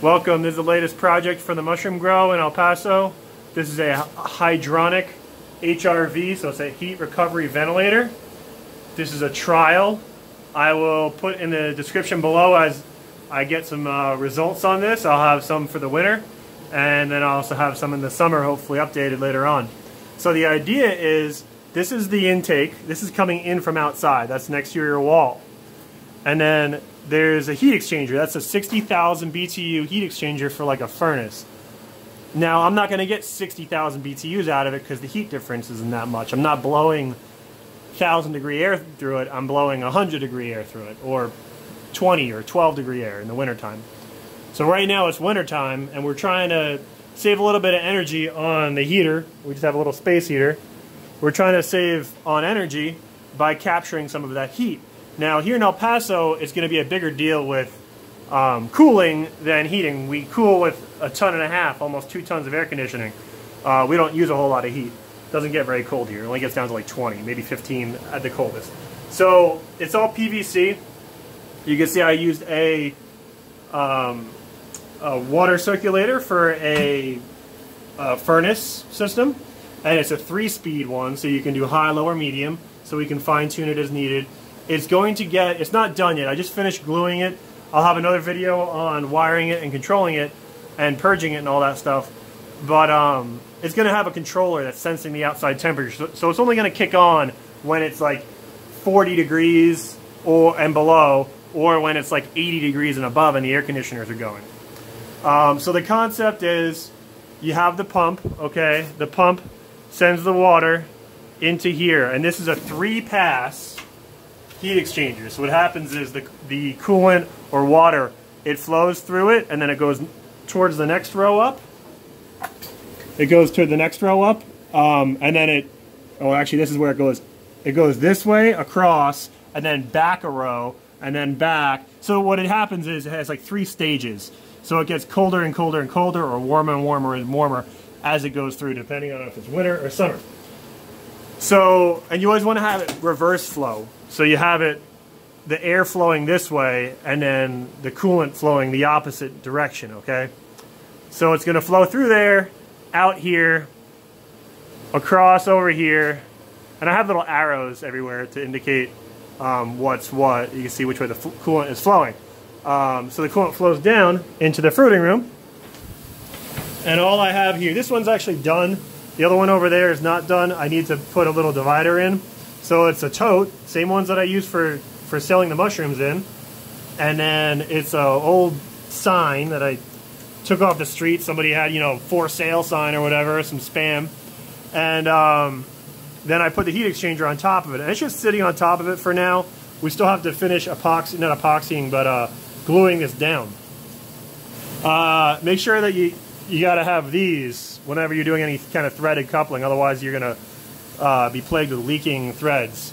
Welcome, this is the latest project from the Mushroom Grow in El Paso. This is a Hydronic HRV, so it's a heat recovery ventilator. This is a trial. I will put in the description below as I get some results on this. I'll have some for the winter, and then I'll also have some in the summer, hopefully updated later on. So the idea is, this is the intake. This is coming in from outside. That's next to your wall. And then there's a heat exchanger. That's a 60,000 BTU heat exchanger for like a furnace. Now, I'm not going to get 60,000 BTUs out of it because the heat difference isn't that much. I'm not blowing 1,000 degree air through it. I'm blowing 100 degree air through it, or 20 or 12 degree air in the wintertime. So right now it's wintertime, and we're trying to save a little bit of energy on the heater. We just have a little space heater. We're trying to save on energy by capturing some of that heat. Now, here in El Paso, it's going to be a bigger deal with cooling than heating. We cool with 1.5 tons, almost 2 tons of air conditioning. We don't use a whole lot of heat. It doesn't get very cold here. It only gets down to like 20, maybe 15 at the coldest. So it's all PVC. You can see I used a water circulator for a furnace system. And it's a 3-speed one, so you can do high, low, or medium, so we can fine-tune it as needed. It's going to get, it's not done yet, I just finished gluing it. I'll have another video on wiring it and controlling it and purging it and all that stuff. But it's going to have a controller that's sensing the outside temperature, so it's only going to kick on when it's like 40 degrees and below, or when it's like 80 degrees and above and the air conditioners are going. So the concept is, you have the pump, okay? The pump sends the water into here, and this is a 3-pass heat exchanger. So what happens is the coolant or water, it flows through it, and then it goes towards the next row up. It goes to the next row up, and then actually this is where it goes. It goes this way, across, and then back a row, and then back. So what it happens is it has like 3 stages. So it gets colder and colder and colder, or warmer and warmer and warmer, as it goes through, depending on if it's winter or summer. So, and you always want to have it reverse flow. So you have it, the air flowing this way, and then the coolant flowing the opposite direction, okay? So it's going to flow through there, out here, across over here, and I have little arrows everywhere to indicate what's what. You can see which way the coolant is flowing. So the coolant flows down into the fruiting room. And all I have here, this one's actually done. The other one over there is not done. I need to put a little divider in. So it's a tote, same ones that I use for selling the mushrooms in. And then it's an old sign that I took off the street. Somebody had, you know, for sale sign or whatever, some spam. And then I put the heat exchanger on top of it. And it's just sitting on top of it for now. We still have to finish gluing this down. Make sure that you got to have these whenever you're doing any kind of threaded coupling, otherwise you're going to be plagued with leaking threads.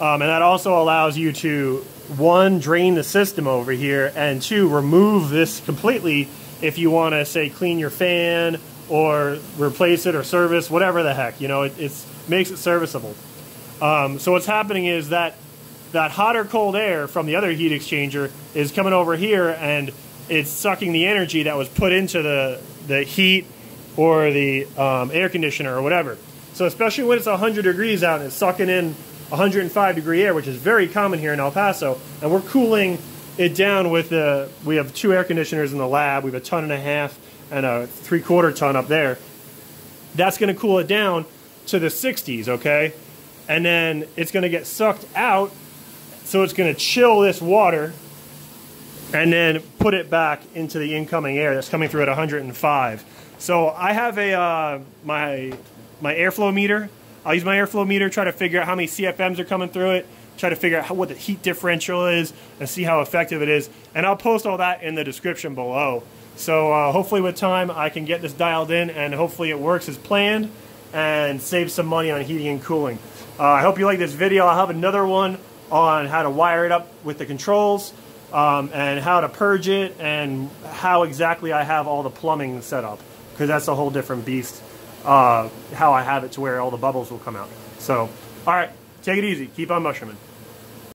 And that also allows you to, 1, drain the system over here, and 2, remove this completely if you want to, say, clean your fan or replace it or service, whatever the heck. You know, it makes it serviceable. So what's happening is that hot or cold air from the other heat exchanger is coming over here, and it's sucking the energy that was put into the heat or the air conditioner or whatever. So especially when it's 100 degrees out and it's sucking in 105 degree air, which is very common here in El Paso, and we're cooling it down with we have 2 air conditioners in the lab. We have 1.5 tons and a 3/4 ton up there. That's going to cool it down to the 60s, okay? And then it's going to get sucked out, so it's going to chill this water and then put it back into the incoming air that's coming through at 105. So I have my airflow meter. I'll use my airflow meter, try to figure out how many CFMs are coming through it, try to figure out what the heat differential is, and see how effective it is. And I'll post all that in the description below. So hopefully with time I can get this dialed in, and hopefully it works as planned and save some money on heating and cooling. I hope you like this video. I'll have another one on how to wire it up with the controls, and how to purge it, and how exactly I have all the plumbing set up, because that's a whole different beast, how I have it to where all the bubbles will come out. So, all right, take it easy. Keep on mushrooming.